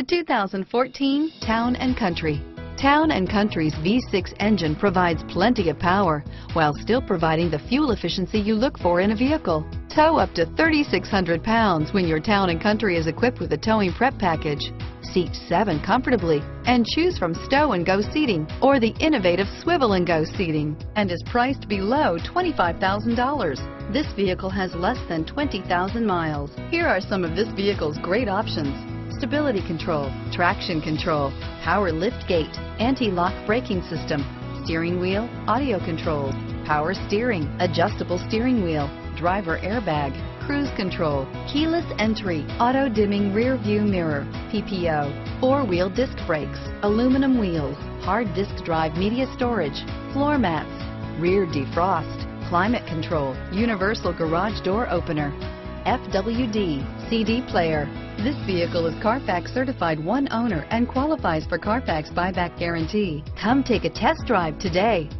The 2014 Town & Country. Town & Country's V6 engine provides plenty of power while still providing the fuel efficiency you look for in a vehicle. Tow up to 3,600 pounds when your Town & Country is equipped with a towing prep package. Seat 7 comfortably and choose from stow and go seating or the innovative swivel and go seating, and is priced below $25,000. This vehicle has less than 20,000 miles. Here are some of this vehicle's great options: stability control, traction control, power lift gate, anti-lock braking system, steering wheel audio controls, power steering, adjustable steering wheel, driver airbag, cruise control, keyless entry, auto dimming rear view mirror, PPO, four-wheel disc brakes, aluminum wheels, hard disk drive media storage, floor mats, rear defrost, climate control, universal garage door opener, FWD, CD player. This vehicle is Carfax certified one owner and qualifies for Carfax buyback guarantee. Come take a test drive today.